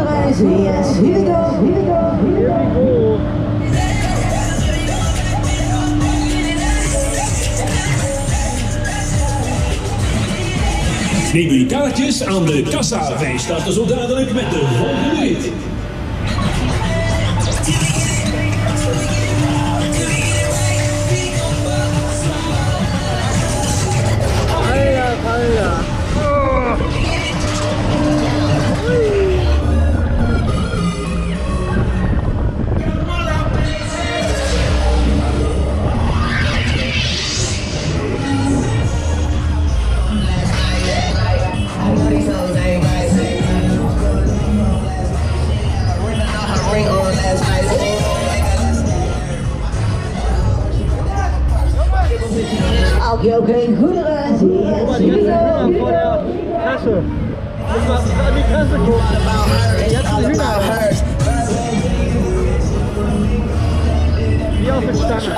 Sunrise, yes, here we go, here we go, here we go. Neem uw kaartjes aan de kassa. Wij starten zo dadelijk met de volgende rit. Oké, goede reis. Hier is het voor de kassen. Dus laten we aan die kassen komen. Je hebt het nu nou. Wie als het stangen.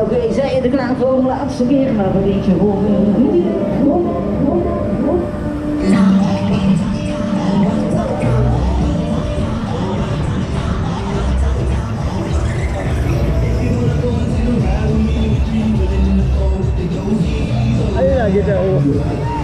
Oké, ik zei het er klaar voor de laatste keer, maar een beetje hoog in de video. Get that over.